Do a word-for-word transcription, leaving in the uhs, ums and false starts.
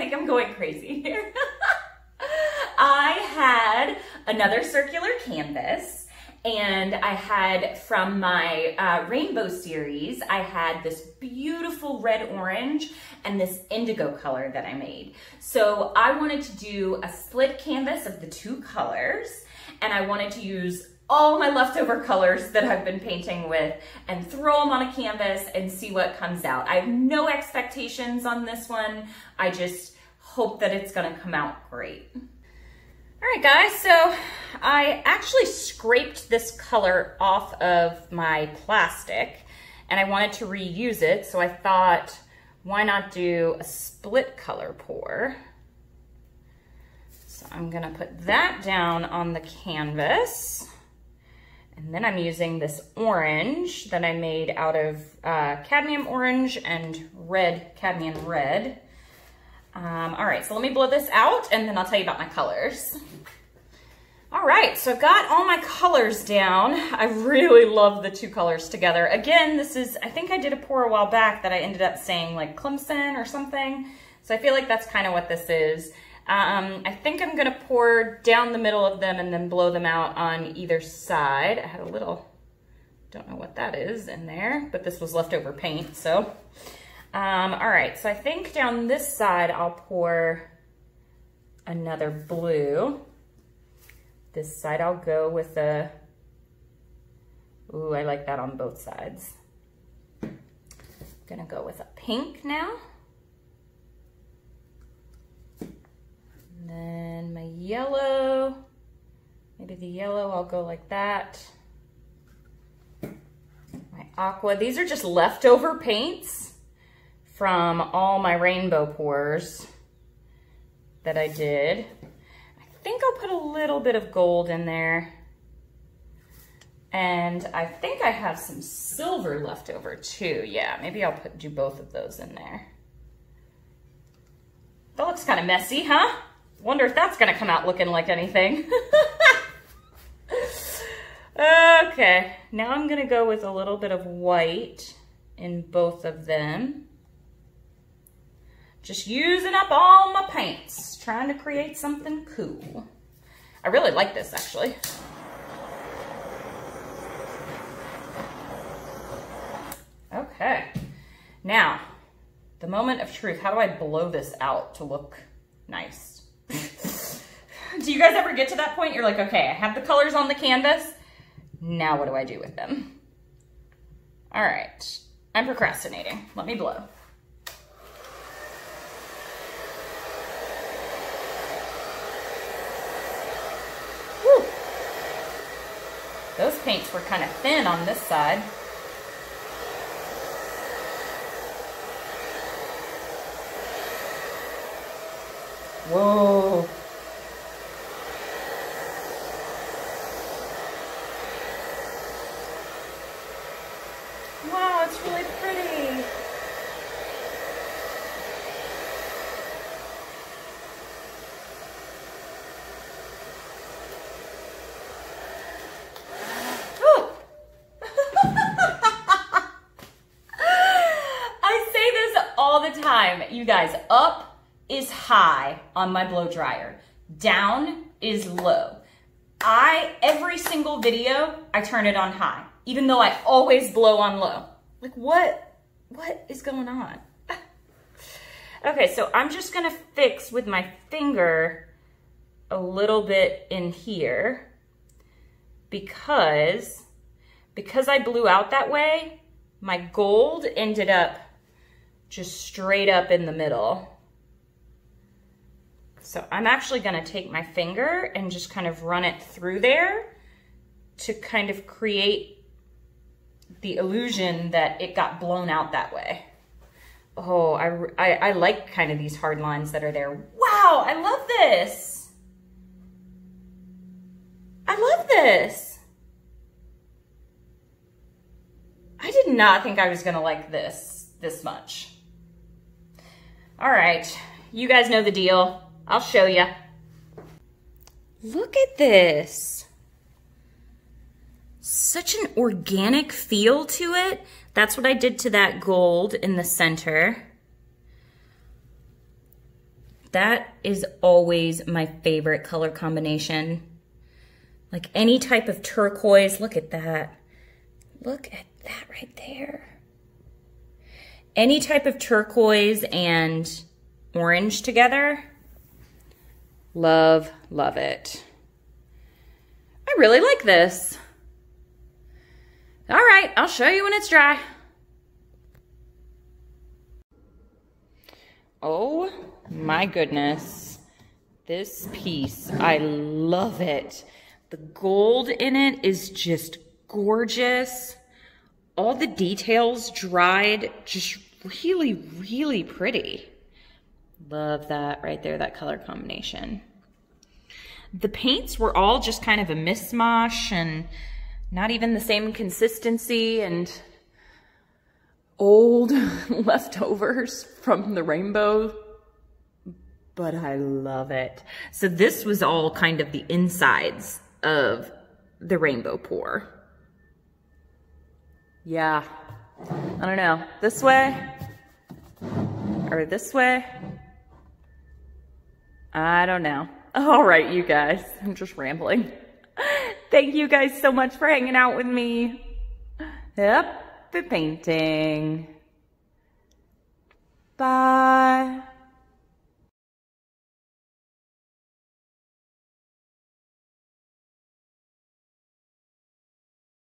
think I'm going crazy here. I had another circular canvas, and I had from my uh, rainbow series, I had this beautiful red orange and this indigo color that I made. So I wanted to do a split canvas of the two colors, and I wanted to use all my leftover colors that I've been painting with and throw them on a canvas and see what comes out. I have no expectations on this one. I just hope that it's gonna come out great. All right, guys, so I actually scraped this color off of my plastic and I wanted to reuse it, so I thought, why not do a split color pour? So I'm gonna put that down on the canvas, and then I'm using this orange that I made out of uh, cadmium orange and red cadmium red. Um, all right, so let me blow this out and then I'll tell you about my colors. All right, so I've got all my colors down. I really love the two colors together. Again, this is, I think I did a pour a while back that I ended up saying like Clemson or something. So I feel like that's kind of what this is. Um, I think I'm gonna pour down the middle of them and then blow them out on either side. I had a little, don't know what that is in there, but this was leftover paint, so. Um, all right, so I think down this side, I'll pour another blue. This side I'll go with a, ooh, I like that on both sides. I'm gonna go with a pink now. And then my yellow, maybe the yellow I'll go like that. My aqua, these are just leftover paints from all my rainbow pours that I did. I think I'll put a little bit of gold in there. And I think I have some silver left over too. Yeah, maybe I'll put do both of those in there. That looks kind of messy, huh? Wonder if that's gonna come out looking like anything. Okay, now I'm gonna go with a little bit of white in both of them. Just using up all my paints, trying to create something cool. I really like this, actually. Okay, now, the moment of truth. How do I blow this out to look nice? Do you guys ever get to that point? You're like, okay, I have the colors on the canvas. Now what do I do with them? All right, I'm procrastinating. Let me blow. Those paints were kind of thin on this side. Whoa. Wow, it's really pretty. You guys, up is high on my blow dryer, down is low. I, every single video, I turn it on high, even though I always blow on low. Like what, what is going on? Okay, so I'm just gonna fix with my finger a little bit in here because, because I blew out that way, my gold ended up just straight up in the middle. So I'm actually gonna take my finger and just kind of run it through there to kind of create the illusion that it got blown out that way. Oh, I, I, I like kind of these hard lines that are there. Wow, I love this. I love this. I did not think I was gonna like this this much. All right, you guys know the deal. I'll show you. Look at this. Such an organic feel to it. That's what I did to that gold in the center. That is always my favorite color combination. Like any type of turquoise, look at that. Look at that right there. Any type of turquoise and orange together. Love, love it. I really like this. All right, I'll show you when it's dry. Oh my goodness. This piece, I love it. The gold in it is just gorgeous. All the details dried, just really, really pretty. Love that right there, that color combination. The paints were all just kind of a mishmash and not even the same consistency, and old leftovers from the rainbow, but I love it. So this was all kind of the insides of the rainbow pour. Yeah, I don't know, this way or this way, I don't know. All right, you guys, I'm just rambling. Thank you guys so much for hanging out with me. Yep, the painting. Bye.